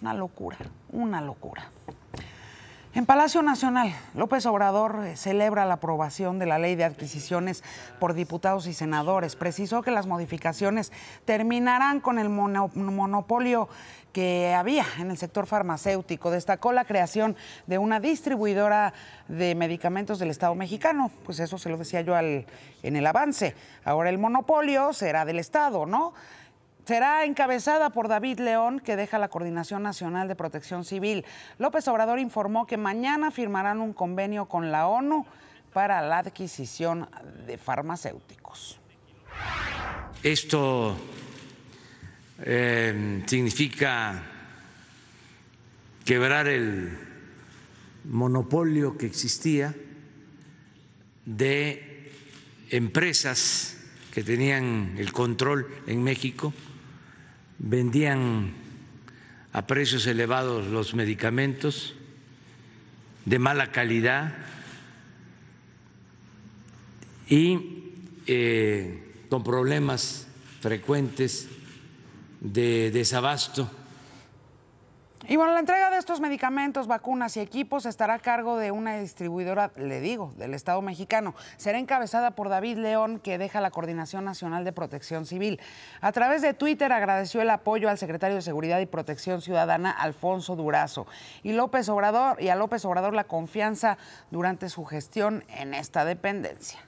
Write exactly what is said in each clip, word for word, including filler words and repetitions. Una locura, una locura. En Palacio Nacional, López Obrador celebra la aprobación de la Ley de Adquisiciones por diputados y senadores. Precisó que las modificaciones terminarán con el mono, monopolio que había en el sector farmacéutico. Destacó la creación de una distribuidora de medicamentos del Estado mexicano. Pues eso se lo decía yo al, en el avance. Ahora el monopolio será del Estado, ¿no? Será encabezada por David León, que deja la Coordinación Nacional de Protección Civil. López Obrador informó que mañana firmarán un convenio con la ONU para la adquisición de farmacéuticos. Esto eh, significa quebrar el monopolio que existía de empresas que tenían el control en México. Vendían a precios elevados los medicamentos de mala calidad y eh, con problemas frecuentes de desabasto. Y bueno, la entrega de estos medicamentos, vacunas y equipos estará a cargo de una distribuidora, le digo, del Estado mexicano. Será encabezada por David León, que deja la Coordinación Nacional de Protección Civil. A través de Twitter agradeció el apoyo al secretario de Seguridad y Protección Ciudadana, Alfonso Durazo, y López Obrador, y a López Obrador la confianza durante su gestión en esta dependencia.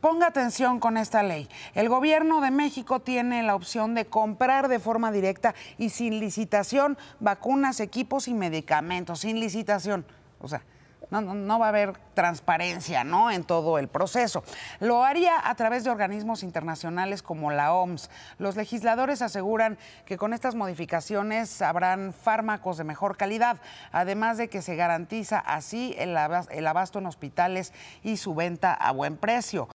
Ponga atención con esta ley. El gobierno de México tiene la opción de comprar de forma directa y sin licitación vacunas, equipos y medicamentos, sin licitación. O sea, no, no, no va a haber transparencia, ¿no?, en todo el proceso. Lo haría a través de organismos internacionales como la O M S. Los legisladores aseguran que con estas modificaciones habrán fármacos de mejor calidad, además de que se garantiza así el abasto en hospitales y su venta a buen precio.